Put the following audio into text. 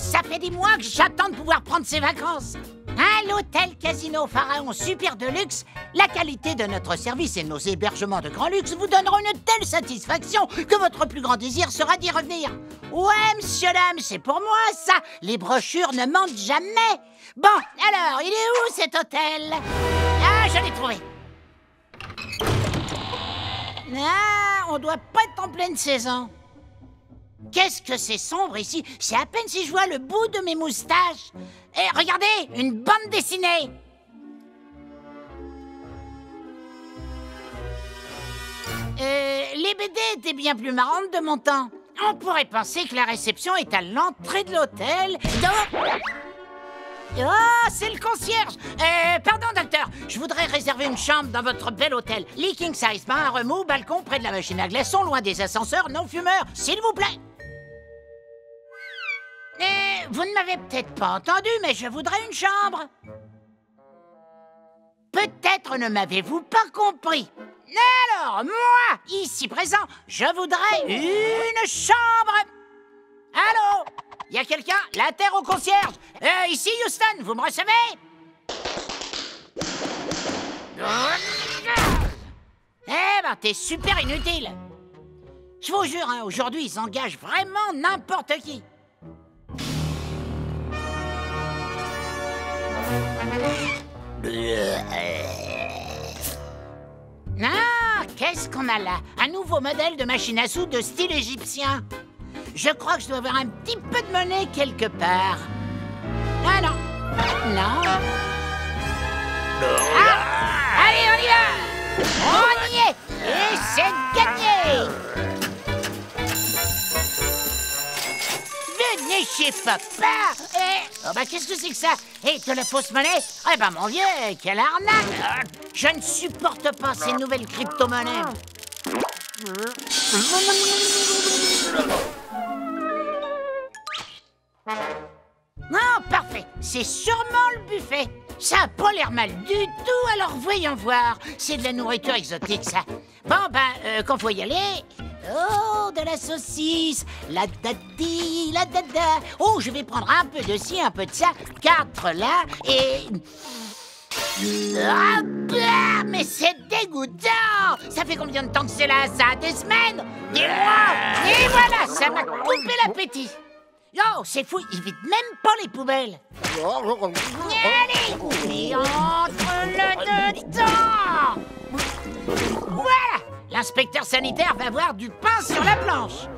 ça fait des mois que j'attends de pouvoir prendre ces vacances. À l'Hôtel Casino Pharaon Super Deluxe, la qualité de notre service et nos hébergements de grand luxe vous donneront une telle satisfaction que votre plus grand désir sera d'y revenir. Ouais, monsieur, dame, c'est pour moi, ça. Les brochures ne mentent jamais. Bon, alors, il est où cet hôtel? Ah, je l'ai trouvé. Ah, on doit pas être en pleine saison. Qu'est-ce que c'est sombre ici? C'est à peine si je vois le bout de mes moustaches. Et regardez, une bande dessinée. Les BD étaient bien plus marrantes de mon temps. On pourrait penser que la réception est à l'entrée de l'hôtel. Oh, c'est le concierge. Pardon, docteur, je voudrais réserver une chambre dans votre bel hôtel. Lit king size, bain à remous, balcon près de la machine à glaçons, loin des ascenseurs, non fumeurs, s'il vous plaît. Vous ne m'avez peut-être pas entendu, mais je voudrais une chambre. Peut-être ne m'avez-vous pas compris. Alors, moi, ici présent, je voudrais une chambre. Allô? Y a quelqu'un? La terre au concierge. Ici, Houston, vous me recevez? Eh ben, t'es super inutile. Je vous jure, hein, aujourd'hui, ils engagent vraiment n'importe qui. Ah, qu'est-ce qu'on a là? Un nouveau modèle de machine à sous de style égyptien. Je crois que je dois avoir un petit peu de monnaie quelque part. Ah non. Non. Ah, allez, on y va. On y est. Et c'est gagné. Venez chez papa. Oh bah qu'est-ce que c'est que ça? Et de la fausse monnaie? Eh ben mon vieux, quelle arnaque! Je ne supporte pas ces nouvelles crypto-monnaies. Oh, parfait. C'est sûrement le buffet. Ça n'a pas l'air mal du tout, alors voyons voir. C'est de la nourriture exotique, ça. Bon, ben, quand faut y aller... Oh, de la saucisse, la dadi, la dada. Oh, je vais prendre un peu de ci, un peu de ça, 4 là, et... Ah, bah, mais c'est dégoûtant. Ça fait combien de temps que c'est là, ça? Des semaines? Des mois? Et voilà, ça m'a coupé l'appétit. Oh, c'est fou, ils vident même pas les poubelles. Allez, et entre le dedans. Voilà. L'inspecteur sanitaire va avoir du pain sur la planche.